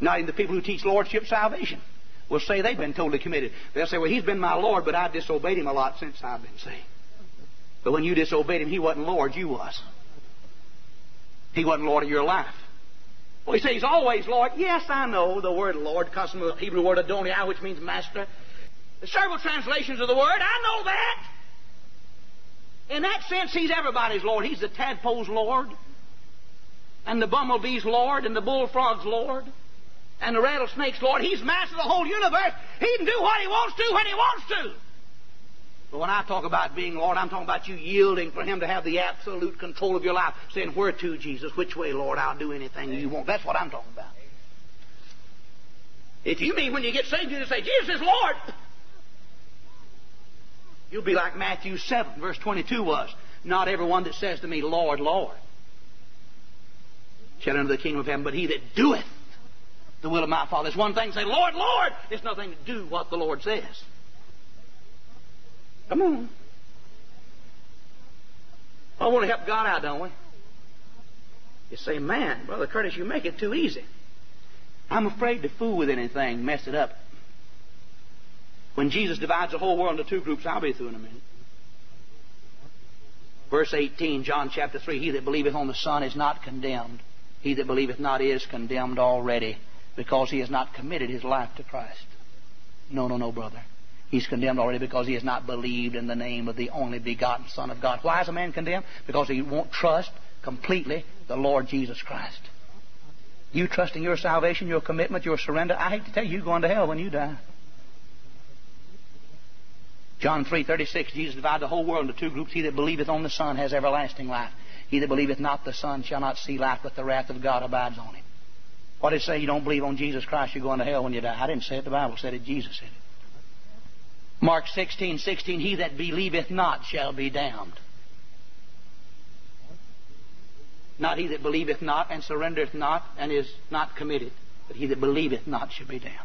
Not even the people who teach lordship salvation will say they've been totally committed. They'll say, well, He's been my Lord, but I disobeyed Him a lot since I've been saved. But when you disobeyed Him, He wasn't Lord, you was. He wasn't Lord of your life. Well, you say He's always Lord. Yes, I know the word Lord comes from the Hebrew word Adonai, which means master. There's several translations of the word. I know that. In that sense, He's everybody's Lord. He's the tadpole's Lord, and the bumblebee's Lord, and the bullfrog's Lord, and the rattlesnake's Lord. He's master of the whole universe. He can do what He wants to when He wants to. But when I talk about being Lord, I'm talking about you yielding for Him to have the absolute control of your life. Saying, where to, Jesus? Which way, Lord? I'll do anything You want. That's what I'm talking about. If you mean when you get saved, you just say, Jesus is Lord, you'll be like Matthew seven, verse twenty-two was. Not everyone that says to me, Lord, Lord, shall enter the kingdom of heaven, but he that doeth the will of my Father. It's one thing to say, Lord, Lord. It's nothing to do what the Lord says. Come on. I want to help God out, don't we? You say, man, Brother Curtis, you make it too easy. I'm afraid to fool with anything, mess it up. When Jesus divides the whole world into two groups, I'll be through in a minute. Verse eighteen, John chapter three, he that believeth on the Son is not condemned. He that believeth not is condemned already, because he has not committed his life to Christ. No, no, no, brother. He's condemned already because he has not believed in the name of the only begotten Son of God. Why is a man condemned? Because he won't trust completely the Lord Jesus Christ. You trusting your salvation, your commitment, your surrender, I hate to tell you, you're going to hell when you die. John three thirty-six, Jesus divided the whole world into two groups. He that believeth on the Son has everlasting life. He that believeth not the Son shall not see life, but the wrath of God abides on him. What did it say? You don't believe on Jesus Christ, you're going to hell when you die. I didn't say it. The Bible said it. Jesus said it. Mark sixteen sixteen, he that believeth not shall be damned. Not he that believeth not and surrendereth not and is not committed, but he that believeth not shall be damned.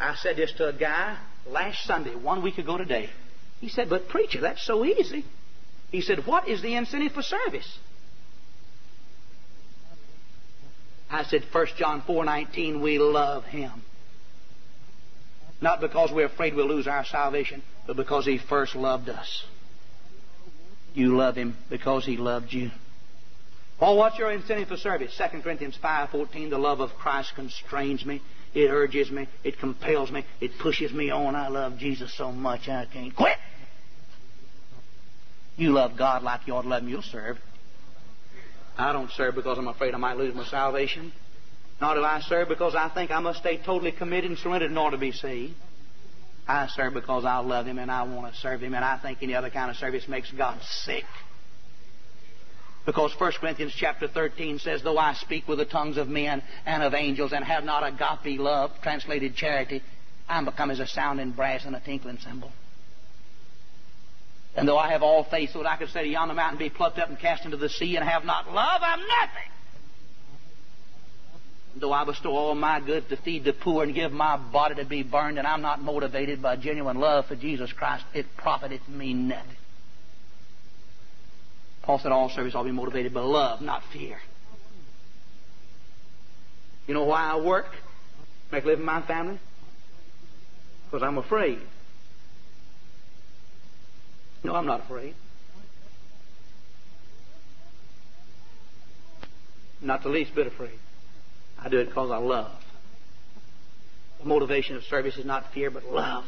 I said this to a guy last Sunday, one week ago today. He said, but preacher, that's so easy. He said, what is the incentive for service? I said, First John four nineteen, we love Him. Not because we're afraid we'll lose our salvation, but because He first loved us. You love Him because He loved you. Well, what's your incentive for service? Second Corinthians five fourteen, the love of Christ constrains me. It urges me. It compels me. It pushes me on. I love Jesus so much I can't quit. You love God like you ought to love Him. You'll serve. I don't serve because I'm afraid I might lose my salvation. Nor do I serve because I think I must stay totally committed and surrendered in order to be saved. I serve because I love Him and I want to serve Him, and I think any other kind of service makes God sick. Because First Corinthians chapter thirteen says, though I speak with the tongues of men and of angels and have not agape love, translated charity, I am become as a sounding brass and a tinkling cymbal. And though I have all faith so that I could say to yonder mountain, be plucked up and cast into the sea, and have not love, I am nothing. Though I bestow all my goods to feed the poor and give my body to be burned, and I'm not motivated by genuine love for Jesus Christ, it profiteth me nothing. Paul said all service ought to be motivated by love, not fear. You know why I work? Make a living my family? Because I'm afraid. No, I'm not afraid. Not the least bit afraid. I do it because I love. The motivation of service is not fear, but love.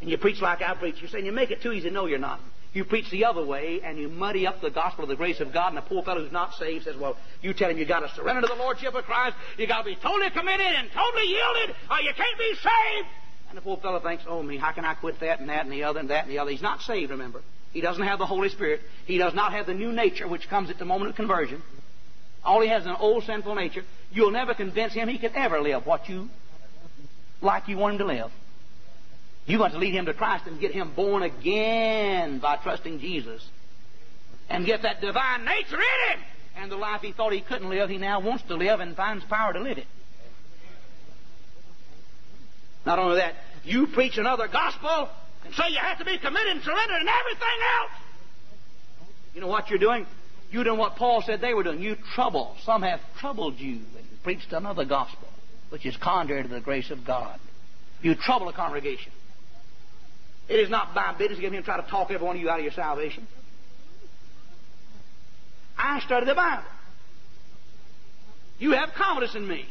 And you preach like I preach. You're saying you make it too easy. No, you're not. You preach the other way, and you muddy up the gospel of the grace of God, and a poor fellow who's not saved says, well, you tell him you got to surrender to the Lordship of Christ, you got to be totally committed and totally yielded, or you can't be saved. And the poor fellow thinks, oh, me, how can I quit that and that and the other and that and the other? He's not saved, remember. He doesn't have the Holy Spirit. He does not have the new nature, which comes at the moment of conversion. All he has is an old sinful nature. You'll never convince him he can ever live what you, like you want him to live. You want to lead him to Christ and get him born again by trusting Jesus. And get that divine nature in him. And the life he thought he couldn't live, he now wants to live and finds power to live it. Not only that, you preach another gospel and say you have to be committed and surrendered and everything else. You know what you're doing? You're doing what Paul said they were doing. You trouble. Some have troubled you and preached another gospel, which is contrary to the grace of God. You trouble a congregation. It is not my business to get in and try to talk every one of you out of your salvation. I study the Bible. You have confidence in me.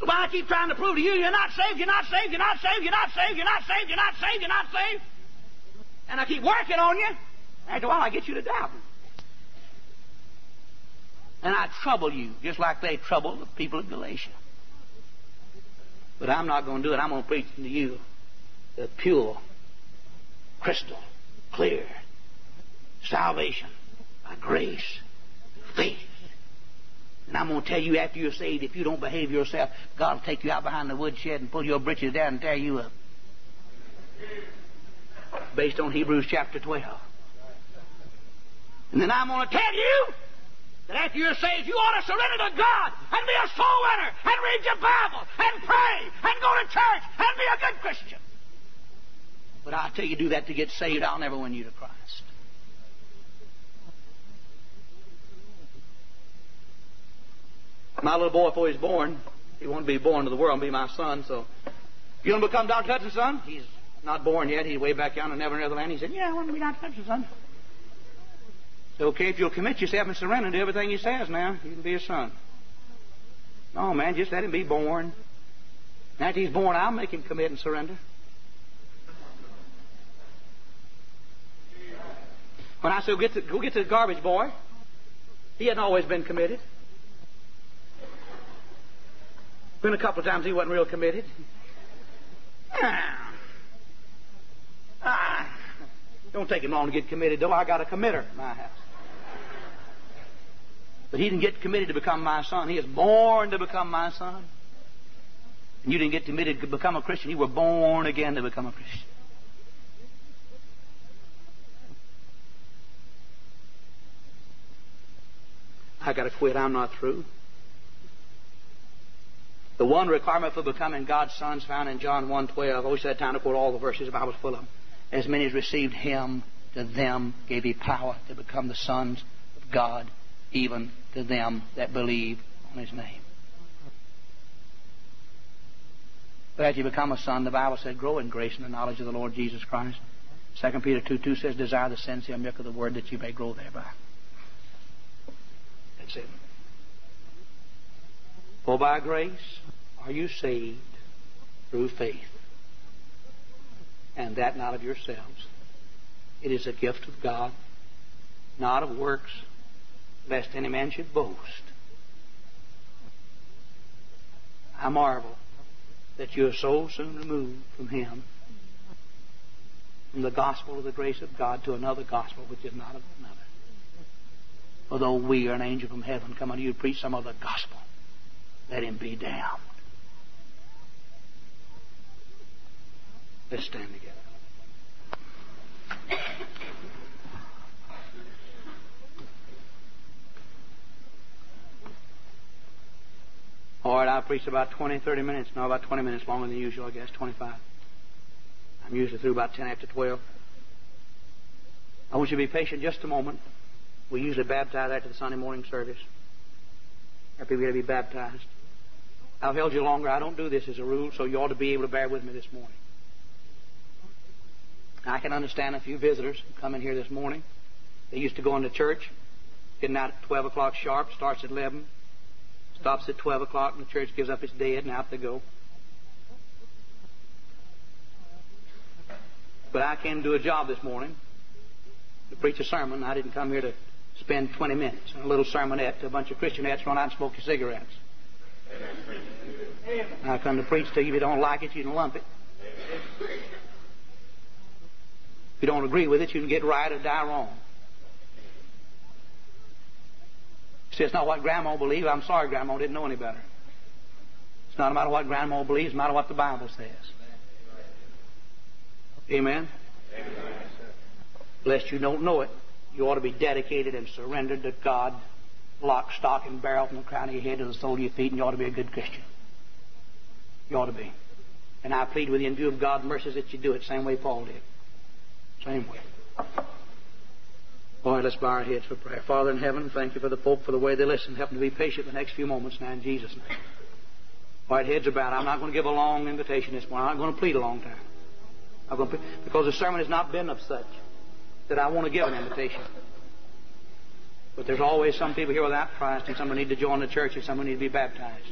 Why I keep trying to prove to you you're not saved, you're not saved, you're not saved, you're not saved, you're not saved, you're not saved, you're not saved. And I keep working on you. After a while, I get you to doubt me. And I trouble you, just like they troubled the people of Galatia. But I'm not going to do it. I'm going to preach to you the pure, crystal, clear salvation by grace, faith. And I'm going to tell you after you're saved, if you don't behave yourself, God will take you out behind the woodshed and pull your britches down and tear you up. Based on Hebrews chapter twelve. And then I'm going to tell you that after you're saved, you ought to surrender to God and be a soul winner and read your Bible and pray and go to church and be a good Christian. But I'll tell you, do that to get saved. I'll never win you to Christ. My little boy, before he was born, he wanted to be born to the world and be my son. So, you want to become Doctor Hudson's son? He's not born yet. He's way back down in Never Never Land. He said, yeah, I want to be Doctor Hudson's son. So, okay, if you'll commit yourself and surrender to everything he says now, you can be his son. No, man, just let him be born. Now that he's born, I'll make him commit and surrender. When I said, go get the, go get the garbage boy, he hadn't always been committed. Been a couple of times he wasn't real committed. Ah. Ah. Don't take him long to get committed, though. I got a committer in my house. But he didn't get committed to become my son. He is born to become my son. And you didn't get committed to become a Christian. You were born again to become a Christian. I got to quit. I'm not through. The one requirement for becoming God's sons found in John one twelve. I wish I had time to quote all the verses. The Bible's full of them. As many as received Him, to them gave He power to become the sons of God, even to them that believe on His name. But as you become a son, the Bible said, grow in grace and the knowledge of the Lord Jesus Christ. Second Peter two two says, desire the sincere milk of the Word that you may grow thereby. That's it. For by grace are you saved through faith, and that not of yourselves. It is a gift of God, not of works, lest any man should boast. I marvel that you have so soon removed from him, from the gospel of the grace of God to another gospel which is not of another. Although we are an angel from heaven come unto you to preach some other gospel, let him be damned. Let's stand together. All right, I preached about twenty, thirty minutes. No, about twenty minutes longer than usual, I guess, twenty-five. I'm usually through about ten after twelve. I want you to be patient just a moment. We usually baptize after the Sunday morning service. After we got to be baptized. I've held you longer. I don't do this as a rule, so you ought to be able to bear with me this morning. Now, I can understand a few visitors who come in here this morning. They used to go into church, getting out at twelve o'clock sharp, starts at eleven, stops at twelve o'clock, and the church gives up its dead, and out they go. But I came to do a job this morning, to preach a sermon. I didn't come here to spend twenty minutes on a little sermonette to a bunch of Christianettes, run out and smoke your cigarettes. And I come to preach to you. If you don't like it, you can lump it. If you don't agree with it, you can get right or die wrong. See, it's not what Grandma believed. I'm sorry, Grandma didn't know any better. It's not a matter what Grandma believes, it's a matter what the Bible says. Amen? Amen. Lest you don't know it, you ought to be dedicated and surrendered to God, lock, stock, and barrel, from the crown of your head to the sole of your feet, and you ought to be a good Christian. You ought to be. And I plead with you in view of God's mercies that you do it, same way Paul did. Same way. All right, let's bow our heads for prayer. Father in heaven, thank you for the folk, for the way they listen. Help them to be patient the next few moments now in Jesus' name. All right, heads are bowed. I'm not going to give a long invitation this morning. I'm not going to plead a long time. I'm going to plead, because the sermon has not been of such that I want to give an invitation. But there's always some people here without Christ, and some who need to join the church, and some who need to be baptized.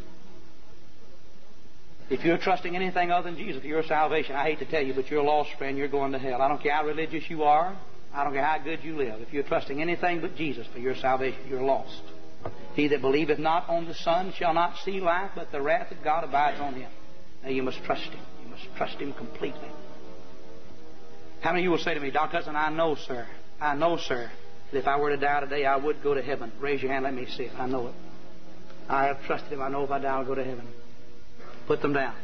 If you're trusting anything other than Jesus for your salvation, I hate to tell you, but you're a lost friend. You're going to hell. I don't care how religious you are. I don't care how good you live. If you're trusting anything but Jesus for your salvation, you're lost. He that believeth not on the Son shall not see life, but the wrath of God abides on him. Now you must trust him. You must trust him completely. How many of you will say to me, Doctor Hudson, I know, sir, I know, sir, that if I were to die today, I would go to heaven. Raise your hand, let me see it. I know it. I have trusted him. I know if I die, I'll go to heaven. Put them down.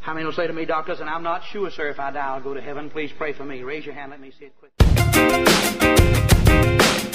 How many will say to me, Doctor Hudson, I'm not sure, sir, if I die, I'll go to heaven. Please pray for me. Raise your hand, let me see it quickly.